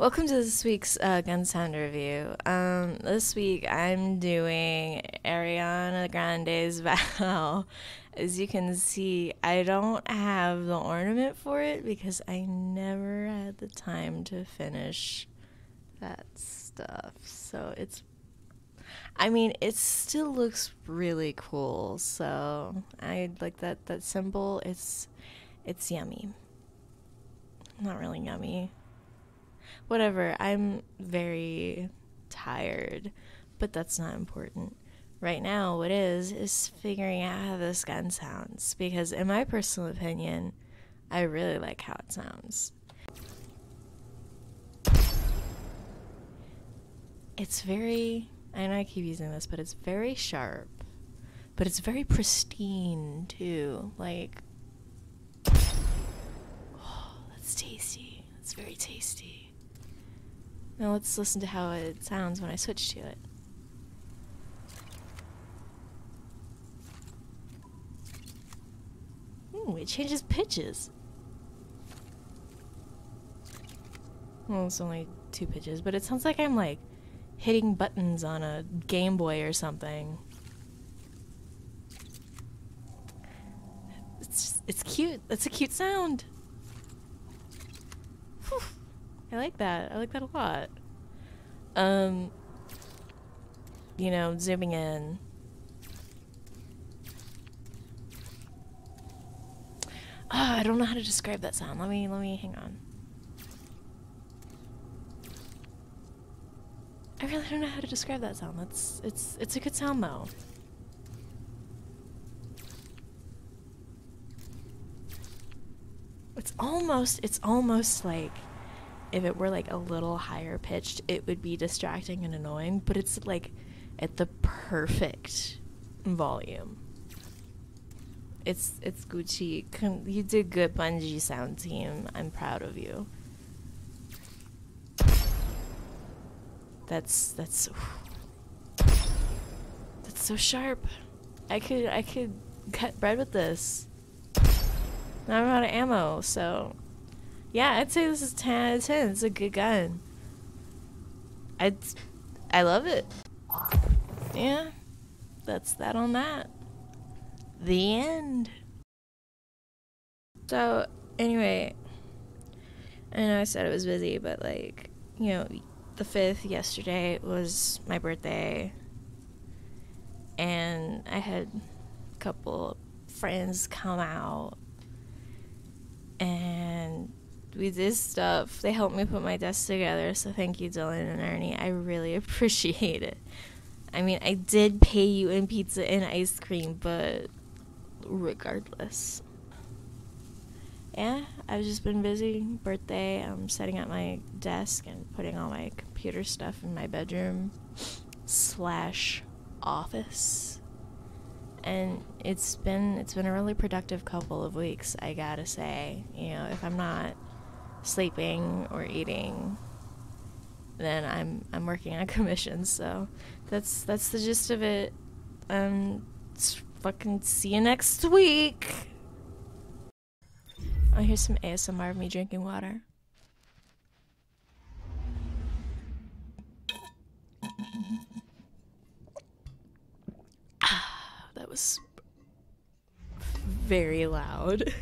Welcome to this week's gun sound review. This week I'm doing Eriana's Vow. As you can see, I don't have the ornament for it because I never had the time to finish that stuff. So it still looks really cool. So I like that symbol. It's yummy. Not really yummy. Whatever, I'm very tired, but that's not important. Right now, what is figuring out how this gun sounds, because in my personal opinion, I really like how it sounds. It's very, I know I keep using this, but it's very sharp, but it's very pristine too, like, oh, that's tasty, that's very tasty. Now let's listen to how it sounds when I switch to it. Ooh, it changes pitches. Well, it's only 2 pitches, but it sounds like I'm like hitting buttons on a Game Boy or something. It's cute. That's a cute sound. Whew. I like that. I like that a lot. You know, zooming in. Oh, I don't know how to describe that sound. Let me hang on. I really don't know how to describe that sound. It's a good sound though. It's almost like, if it were like a little higher pitched, it would be distracting and annoying, but it's like at the perfect volume. It's Gucci. You did good, Bungie sound team. I'm proud of you. That's so sharp. I could cut bread with this. Now I'm out of ammo, so yeah, I'd say this is 10 out of 10. It's a good gun. I love it. Yeah, that's that on that. The end. So, anyway, I know I said it was busy, but like, you know, the 5th yesterday was my birthday. And I had a couple friends come out. And we did stuff. They helped me put my desk together, so thank you, Dylan and Ernie. I really appreciate it. I mean, I did pay you in pizza and ice cream, but regardless. Yeah, I've just been busy. Birthday, I'm setting up my desk and putting all my computer stuff in my bedroom / office. And it's been a really productive couple of weeks, I gotta say. You know, if I'm not sleeping or eating, then I'm working on commissions. So that's the gist of it. Fucking see you next week. Oh, here's some ASMR of me drinking water. That was very loud.